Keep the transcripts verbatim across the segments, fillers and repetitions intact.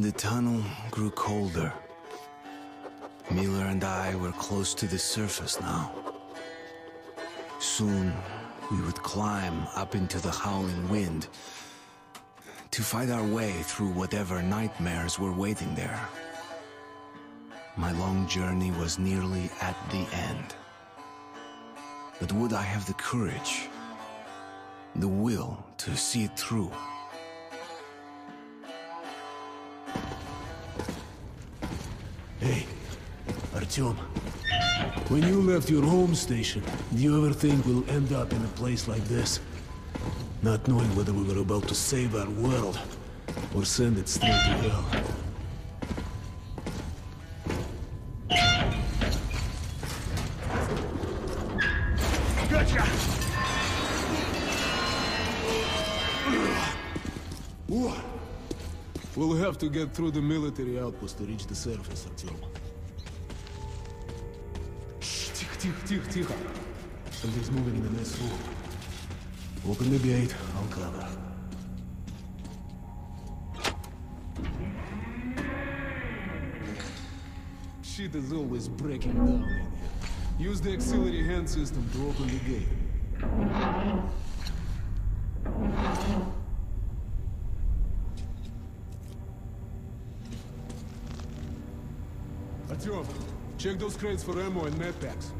The tunnel grew colder. Miller and I were close to the surface now. Soon, we would climb up into the howling wind to fight our way through whatever nightmares were waiting there. My long journey was nearly at the end. But would I have the courage, the will to see it through? Hey, Artyom, when you left your home station, do you ever think we'll end up in a place like this? Not knowing whether we were about to save our world, or send it straight to hell. Gotcha! We'll have to get through the military outpost to reach the surface, Artyom. Shh, тихо, тихо, тихо. Something's moving in the next room. Open the gate, I'll cover. Shit is always breaking down in here. Use the auxiliary hand system to open the gate. Artyom, check those crates for ammo and med packs.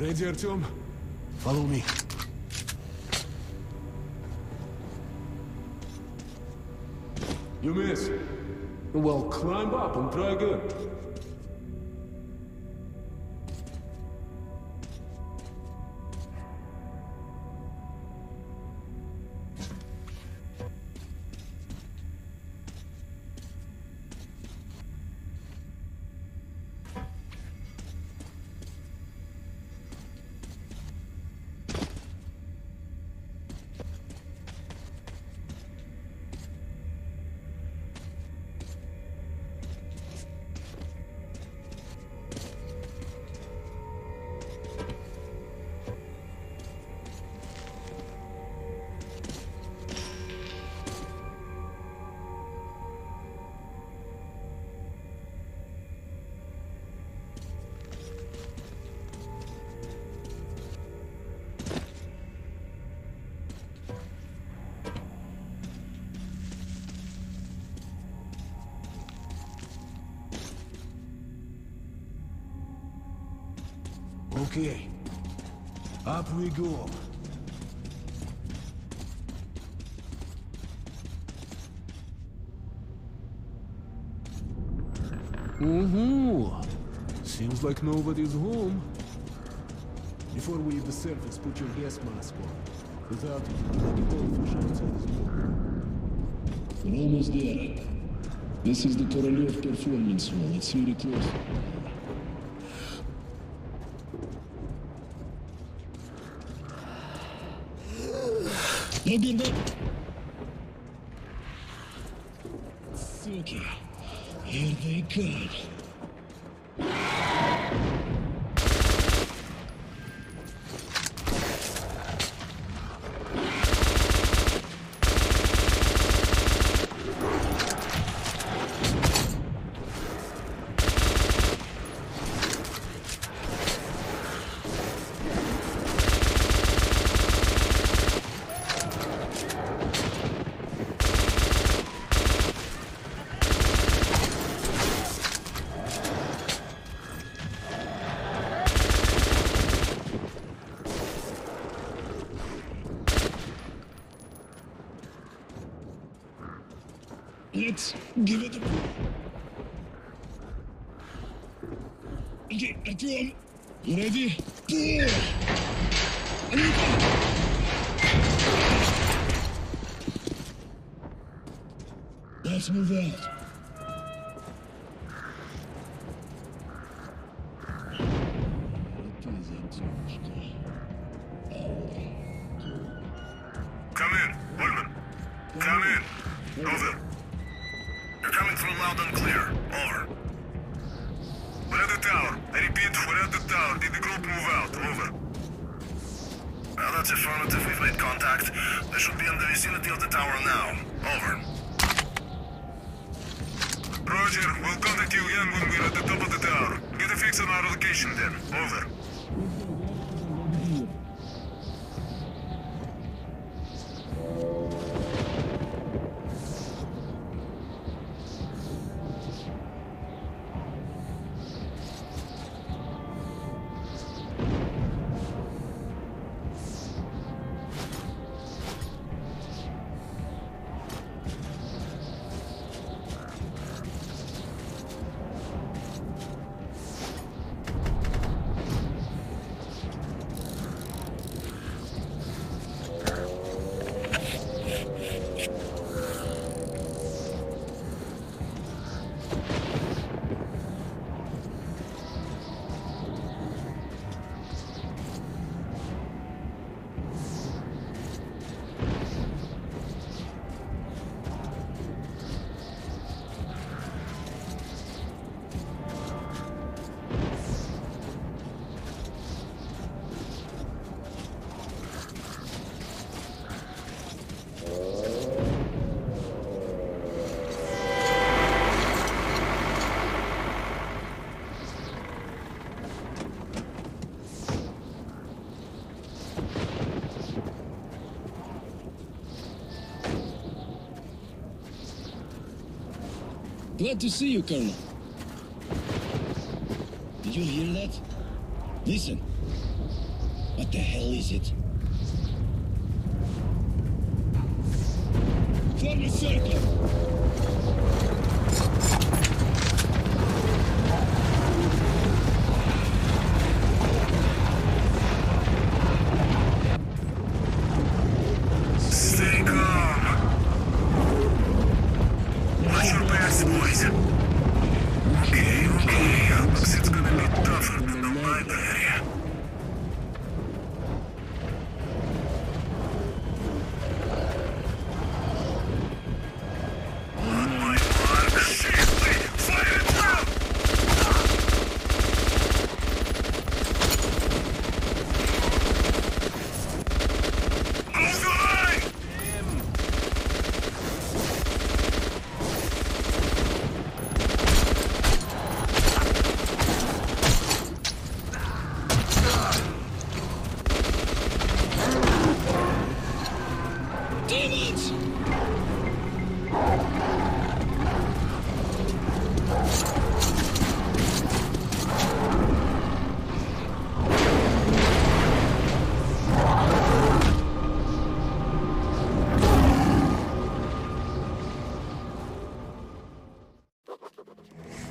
Ready, Artyom? Follow me. You missed. Well, climb up and try again. Okay, up we go. Mm-hmm. Seems like nobody's home. Before we leave the surface, put your gas mask on. Without it, you'll be all fish outside this morning. We're almost there. This is the Kirill performance hall. It's really close. Суки! Here they come! Let's give it a go. Okay, Artyom, you ready? Yeah. Let's move out. Come in, Woodman. Come in. Over. You're coming through loud and clear. Over. We're at the tower. I repeat, we're at the tower. Did the group move out? Over. Well, that's affirmative. We've made contact. They should be in the vicinity of the tower now. Over. Roger, we'll contact you again when we're at the top of the tower. Get a fix on our location then. Over. Glad to see you, Colonel. Did you hear that? Listen. What the hell is it? Form a circle!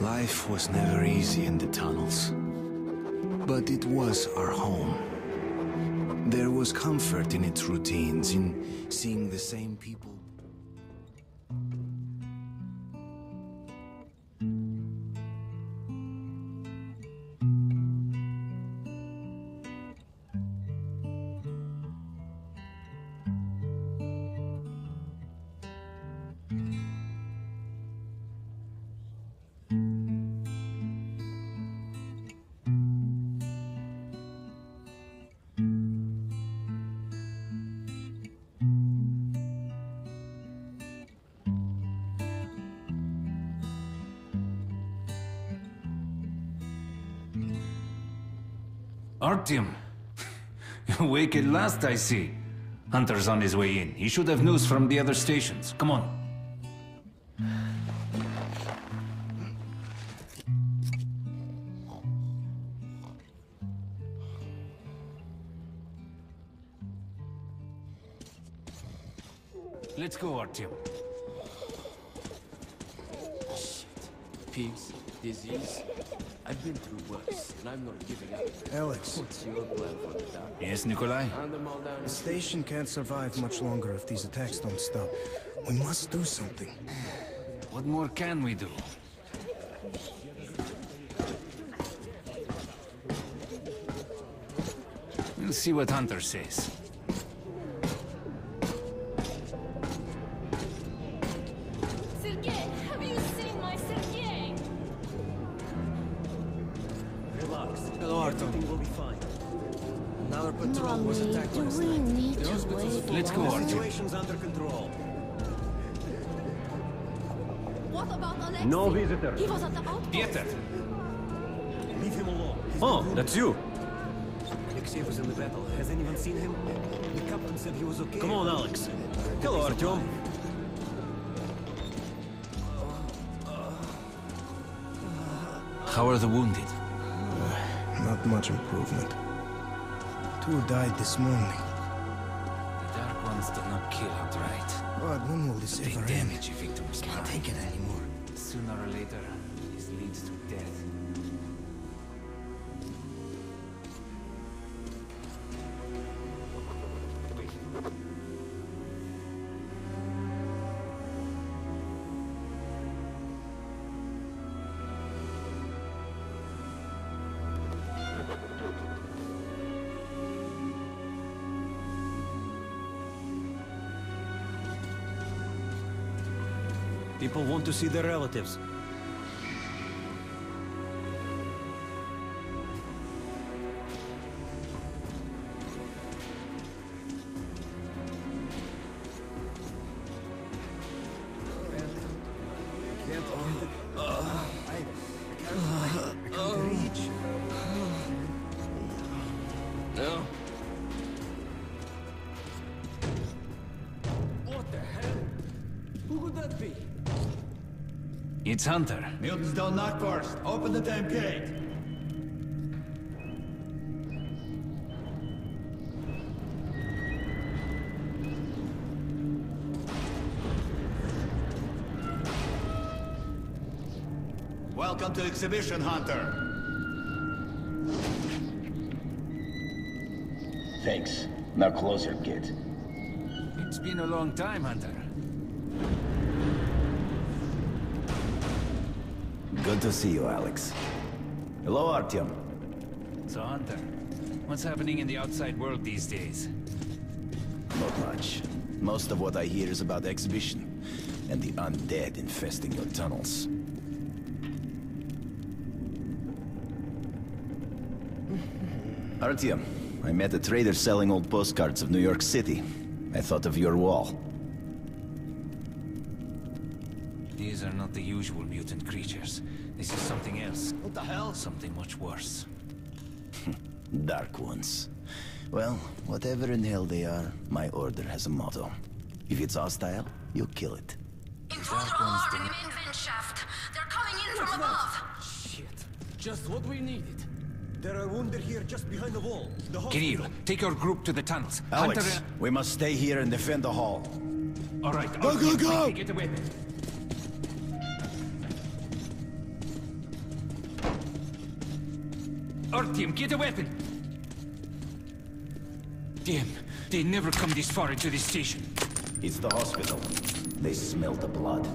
Life was never easy in the tunnels, but it was our home. There was comfort in its routines, in seeing the same people. Artyom, awake at last, I see. Hunter's on his way in. He should have news from the other stations. Come on. Let's go, Artyom. Shit. Peace. Disease. I've been through worse, and I'm not giving up. Alex. What's your plan for the dark? Yes, Nikolai? The station can't survive much longer if these attacks don't stop. We must do something. What more can we do? We'll see what Hunter says. Do we need to wait? Let's go, Artyom. The situation's under control. What about Alexei? No visitor. He was at the outpost. Peter. Leave him alone. He's oh, that's you. Alexei was in the battle. Has anyone seen him? The captain said he was okay. Come on, Alex. Hello, Artyom. How are the wounded? Uh, not much improvement. Two died this morning. The Dark Ones do not kill outright. God, when will this ever end? Can't take it anymore. Sooner or later, this leads to death. People want to see their relatives. It's Hunter. Mutants don't knock first. Open the damn gate. Welcome to exhibition, Hunter. Thanks. Now closer, kid. It's been a long time, Hunter. Good to see you, Alex. Hello, Artyom. So, Hunter, what's happening in the outside world these days? Not much. Most of what I hear is about the exhibition and the undead infesting your tunnels. Artyom, I met a trader selling old postcards of New York City. I thought of your wall. These are not the usual mutant creatures. This is something else. What the hell? Something much worse. Dark Ones. Well, whatever in hell they are, my order has a motto. If it's hostile, you kill it. Intruder alert in the main vent shaft. They're coming in from above. Shit. Just what we needed. There are wounded here just behind the wall. The hall. Kirill, take your group to the tunnels. Alex, Hunter, we must stay here and defend the hall. All right. Go, go, go! Get away. Artyom, get a weapon! Damn, they never come this far into this station. It's the hospital. They smell the blood.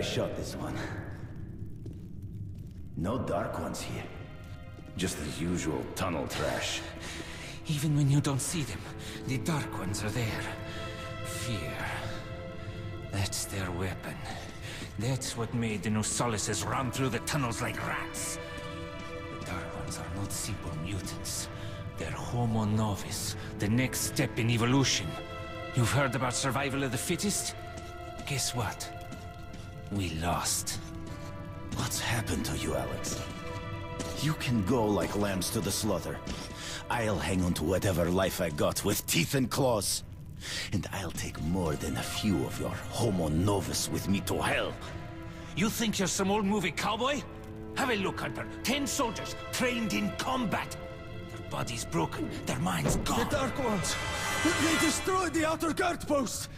Shot this one. No Dark Ones here. Just the usual tunnel trash. Even when you don't see them, the Dark Ones are there. Fear. That's their weapon. That's what made the New Solaces run through the tunnels like rats. The Dark Ones are not simple mutants. They're Homo Novus, the next step in evolution. You've heard about survival of the fittest? Guess what? We lost. What's happened to you, Alex? You can go like lambs to the slaughter. I'll hang on to whatever life I got with teeth and claws. And I'll take more than a few of your Homo Novus with me to hell. You think you're some old movie cowboy? Have a look, Hunter. Ten soldiers, trained in combat. Their bodies broken, their minds gone. The Dark Ones! They destroyed the outer guard post!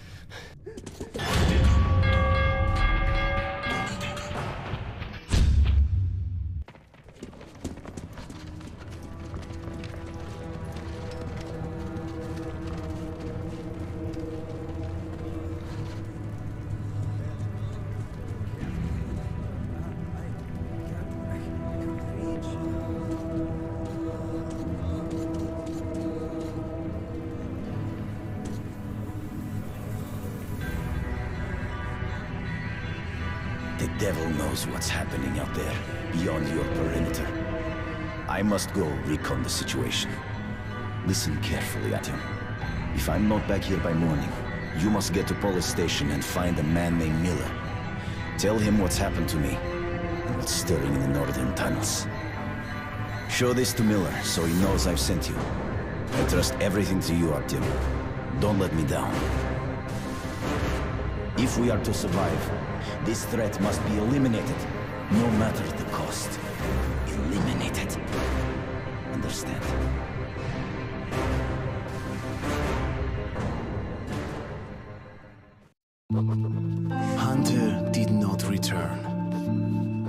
Devil knows what's happening out there, beyond your perimeter. I must go recon the situation. Listen carefully, Artyom. If I'm not back here by morning, you must get to Polis Station and find a man named Miller. Tell him what's happened to me, and what's stirring in the northern tunnels. Show this to Miller, so he knows I've sent you. I trust everything to you, Artyom. Don't let me down. If we are to survive, this threat must be eliminated, no matter the cost. Eliminated. Understand? Hunter did not return.